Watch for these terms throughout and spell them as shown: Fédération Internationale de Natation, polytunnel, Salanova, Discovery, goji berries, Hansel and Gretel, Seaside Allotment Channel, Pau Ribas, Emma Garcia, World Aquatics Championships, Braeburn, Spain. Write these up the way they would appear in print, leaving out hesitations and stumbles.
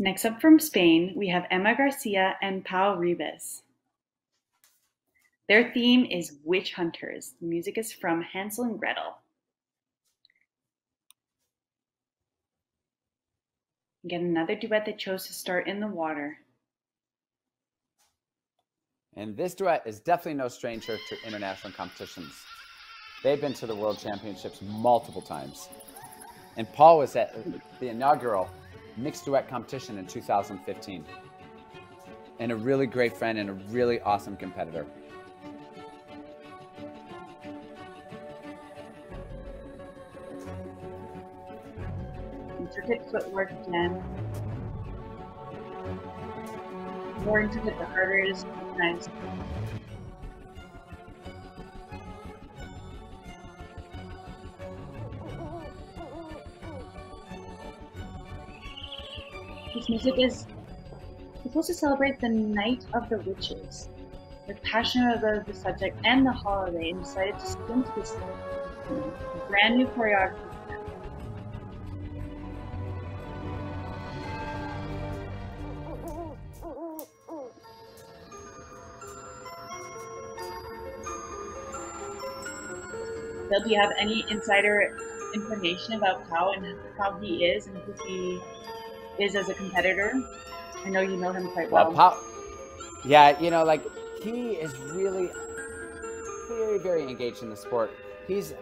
Next up from Spain, we have Emma Garcia and Pau Ribas. Their theme is Witch Hunters. The music is from Hansel and Gretel. Again, another duet that chose to start in the water. And this duet is definitely no stranger to international competitions. They've been to the World Championships multiple times. And Paul was at the inaugural mixed duet competition in 2015. And a really great friend and a really awesome competitor. Intricate footwork again. The more intricate, the harder it is. Nice. This music is supposed to celebrate the Night of the Witches. They're passionate about the subject and the holiday and decided to spin to this brand new choreography. Bill, do you have any insider information about Pau and how he is and who he is as a competitor? I know you know him quite well. Pau, yeah, you know, like, he is really very, very engaged in the sport. He's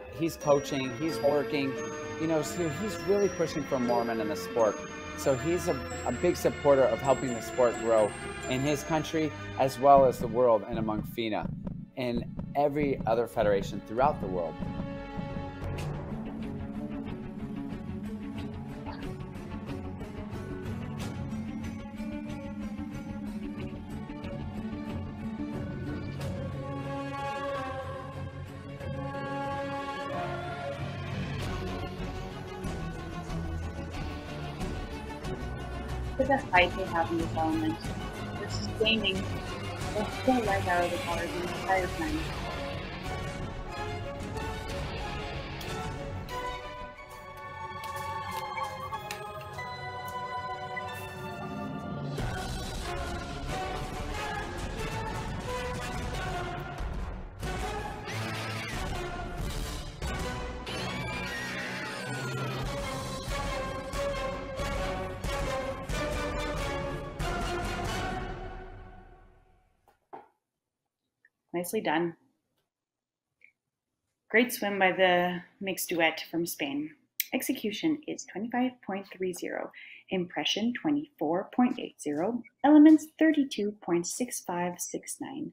coaching, he's working, you know, so he's really pushing for more men in the sport. So he's a big supporter of helping the sport grow in his country as well as the world and among FINA and every other federation throughout the world. Look at the fight they have in this element. They're sustaining the whole life out of the water the entire time. Nicely done. Great swim by the mixed duet from Spain. Execution is 25.30, impression 24.80, elements 32.6569.